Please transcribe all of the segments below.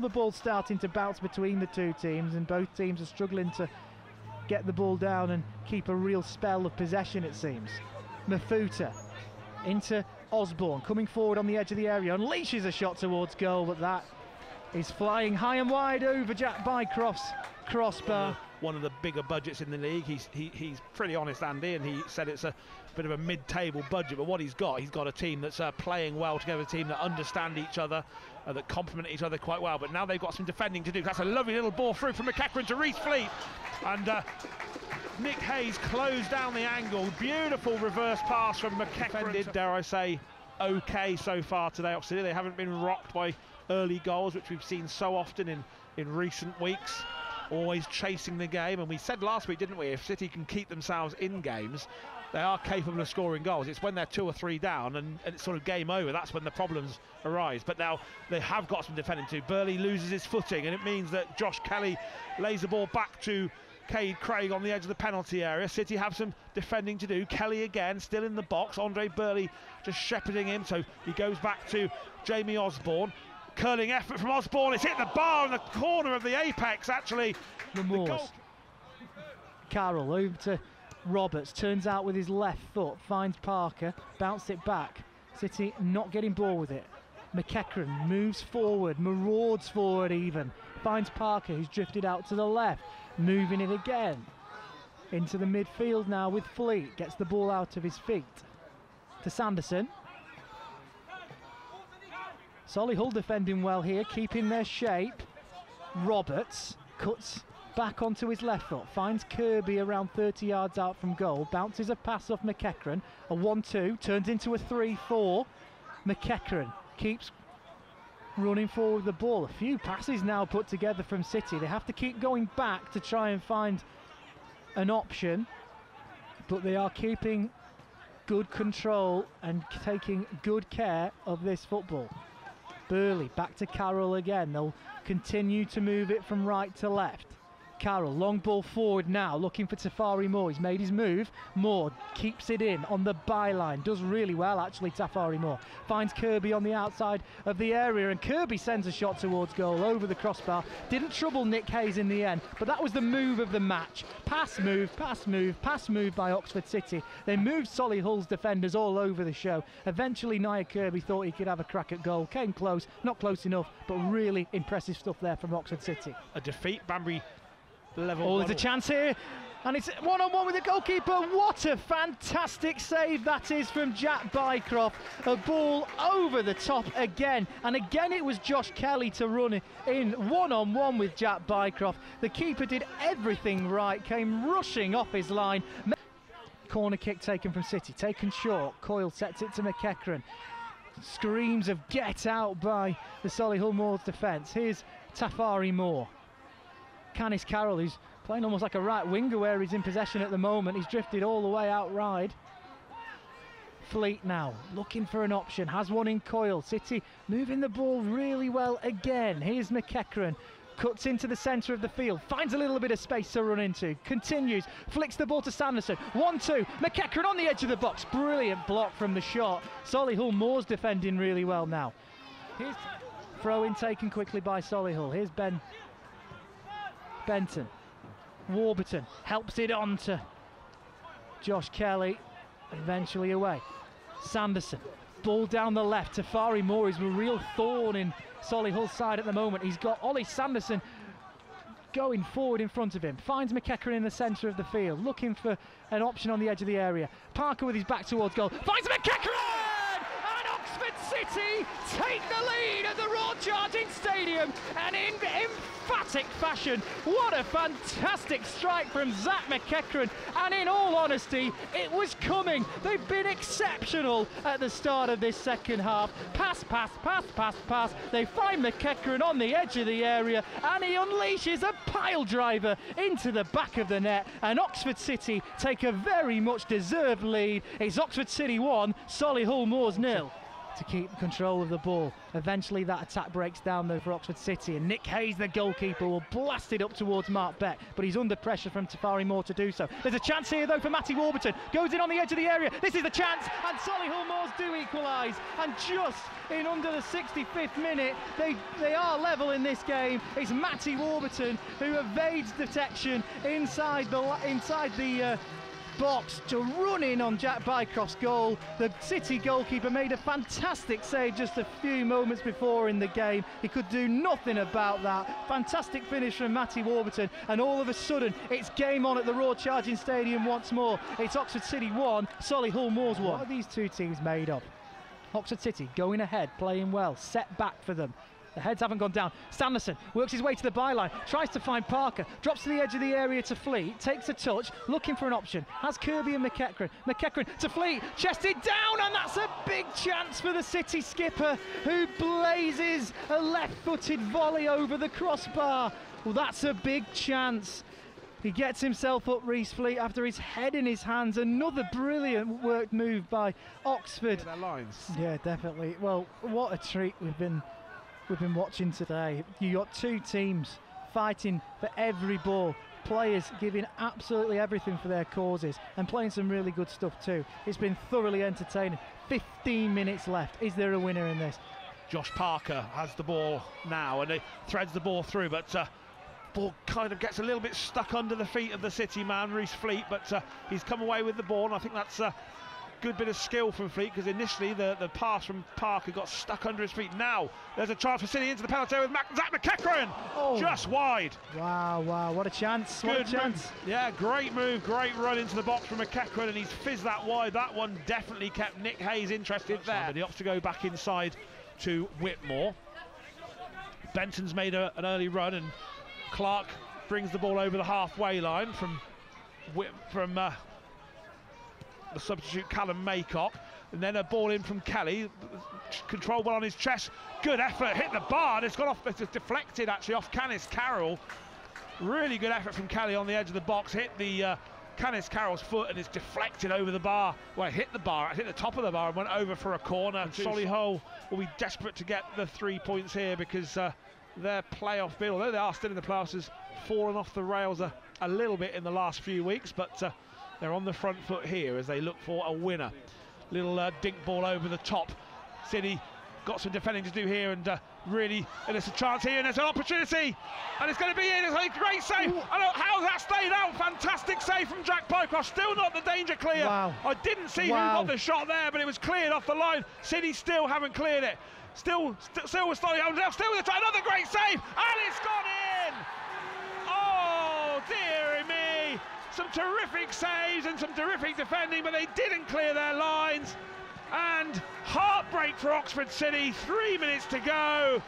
now the ball's starting to bounce between the two teams, and both teams are struggling to get the ball down and keep a real spell of possession, it seems. Mafuta into Osborne, coming forward on the edge of the area, unleashes a shot towards goal, but that is flying high and wide over Jack Bycroft's crossbar. One of the bigger budgets in the league. He's pretty honest, Andy, and he said it's a bit of a mid-table budget, but what he's got a team that's playing well together, a team that understand each other, that complement each other quite well, but now they've got some defending to do. That's a lovely little ball through from McEachran to Reece Fleet, and Nick Hayes closed down the angle. Beautiful reverse pass from McEachran. Dare I say, okay so far today, Oxford. They haven't been rocked by early goals, which we've seen so often in recent weeks. Always chasing the game, and we said last week, didn't we, if City can keep themselves in games, they are capable of scoring goals. It's when they're 2 or 3 down and it's sort of game over, that's when the problems arise. But now they have got some defending to. Burley loses his footing, and it means that Josh Kelly lays the ball back to Cade Craig on the edge of the penalty area. City have some defending to do. Kelly again, still in the box. Andre Burley just shepherding him, so he goes back to Jamie Osborne. Curling effort from Osborne, it's hit the bar in the corner of the apex, actually. The Moors. Carroll over to Roberts, turns out with his left foot, finds Parker, bounced it back. City not getting ball with it. McEachran moves forward, marauds forward even. Finds Parker, who's drifted out to the left, moving it again. Into the midfield now with Fleet, gets the ball out of his feet. To Sanderson. Solihull defending well here, keeping their shape. Roberts cuts back onto his left foot, finds Kirby around 30 yards out from goal, bounces a pass off McEachran, a 1-2, turns into a 3-4. McEachran keeps running forward with the ball. A few passes now put together from City. They have to keep going back to try and find an option, but they are keeping good control and taking good care of this football. Burley back to Carroll again. They'll continue to move it from right to left. Carroll, long ball forward now, looking for Tafari Moore. He's made his move. Moore keeps it in on the byline. Does really well, actually, Tafari Moore. Finds Kirby on the outside of the area, and Kirby sends a shot towards goal over the crossbar. Didn't trouble Nick Hayes in the end, but that was the move of the match. Pass move, pass move, pass move by Oxford City. They moved Solihull's defenders all over the show. Eventually, Nia Kirby thought he could have a crack at goal. Came close, not close enough, but really impressive stuff there from Oxford City. A defeat, Banbury. Oh, there's a chance here, and it's one-on-one with the goalkeeper. What a fantastic save that is from Jack Bycroft. A ball over the top again, and again it was Josh Kelly to run in one-on-one with Jack Bycroft. The keeper did everything right, came rushing off his line. Corner kick taken from City, taken short. Coyle sets it to McEachran. Screams of get out by the Solihull Moors defence. Here's Tafari Moore. Canis Carroll, who's playing almost like a right winger where he's in possession at the moment. He's drifted all the way out wide. Fleet now looking for an option, has one in Coyle. City moving the ball really well again. Here's McEachran, cuts into the centre of the field, finds a little bit of space to run into, continues, flicks the ball to Sanderson. 1-2, McEachran on the edge of the box. Brilliant block from the shot. Solihull Moors defending really well now. Here's throw-in taken quickly by Solihull. Here's Benton. Warburton helps it on to Josh Kelly, eventually away. Sanderson, ball down the left. Tafari Moore is a real thorn in Solihull's side at the moment. He's got Ollie Sanderson going forward in front of him. Finds McEachran in the centre of the field, looking for an option on the edge of the area. Parker with his back towards goal, finds McEachran! City take the lead at the Roar Charging Stadium, and in emphatic fashion. What a fantastic strike from Zac McEachran, and in all honesty, it was coming. They've been exceptional at the start of this second half. Pass, pass, pass, pass, pass. They find McEachran on the edge of the area, and he unleashes a pile driver into the back of the net, and Oxford City take a very much deserved lead. It's Oxford City 1, Solihull Moors 0. to keep control of the ball. Eventually that attack breaks down though for Oxford City, and Nick Hayes, the goalkeeper, will blast it up towards Mark Beck, but he's under pressure from Tafari Moore to do so. There's a chance here though for Matty Warburton, goes in on the edge of the area, this is the chance, and Solihull Moors do equalise, and just in under the 65th minute they are level in this game. It's Matty Warburton who evades detection inside the box to run in on Jack Bycroft's goal. The City goalkeeper made a fantastic save just a few moments before in the game. He could do nothing about that. Fantastic finish from Matty Warburton, and all of a sudden it's game on at the Roar Charging Stadium once more. It's Oxford City 1, Solihull Moors 1. What are these two teams made of? Oxford City going ahead, playing well, set back for them. The heads haven't gone down. Sanderson works his way to the byline, tries to find Parker, drops to the edge of the area to Fleet, takes a touch, looking for an option, has Kirby and McEachran. McEachran to Fleet, chested down, and that's a big chance for the City skipper, who blazes a left-footed volley over the crossbar. Well, that's a big chance. He gets himself up, Reece Fleet, after his head in his hands. Another brilliant work move by Oxford. Yeah, their lines. Yeah, definitely. Well, what a treat we've been watching today. You got two teams fighting for every ball, players giving absolutely everything for their causes, and playing some really good stuff too. It's been thoroughly entertaining. 15 minutes left. Is there a winner in this? Josh Parker has the ball now, and he threads the ball through, but ball kind of gets a little bit stuck under the feet of the City man, Reece Fleet, but he's come away with the ball, and I think that's good bit of skill from Fleet, because initially the pass from Parker got stuck under his feet. Now there's a chance for City into the penalty area with Zac McEachran. Oh, just wide. Wow, what a chance. Good, what a chance. Yeah, great move, great run into the box from McEachran, and he's fizzed that wide. That one definitely kept Nick Hayes interested there. But he opts to go back inside to Whitmore. Benton's made an early run, and Clark brings the ball over the halfway line from the substitute Callum Maycock, and then a ball in from Kelly, controlled well on his chest, good effort, hit the bar, and it's gone off, it's deflected actually off Canis Carroll. Really good effort from Kelly on the edge of the box, hit the Canis Carroll's foot, and it's deflected over the bar. Well, it hit the bar, it hit the top of the bar and went over for a corner. And Solihull will be desperate to get the 3 points here, because their playoff bid, although they are still in the playoffs, has fallen off the rails a little bit in the last few weeks, but they're on the front foot here as they look for a winner. Little dink ball over the top. City got some defending to do here, and really, and it's a chance here, and there's an opportunity, and it's going to be in. It's a great save. Ooh. I don't know how that stayed out. Fantastic save from Jack Bycroft. Still not the danger clear. Wow. I didn't see who got the shot there, but it was cleared off the line. City still haven't cleared it. Still with the try. Another great save, and it's gone in. Oh, dearie me. Some terrific saves and some terrific defending, but they didn't clear their lines, and heartbreak for Oxford City. 3 minutes to go,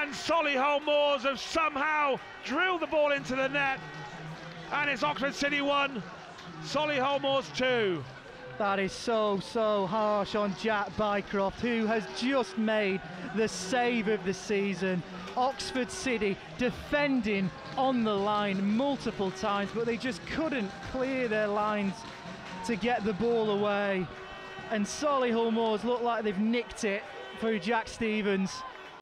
and Solihull Moors have somehow drilled the ball into the net, and it's Oxford City 1, Solihull Moors 2. That is so harsh on Jack Bycroft, who has just made the save of the season. Oxford City defending on the line multiple times, but they just couldn't clear their lines to get the ball away, and Solihull Moors look like they've nicked it through Jack Stevens.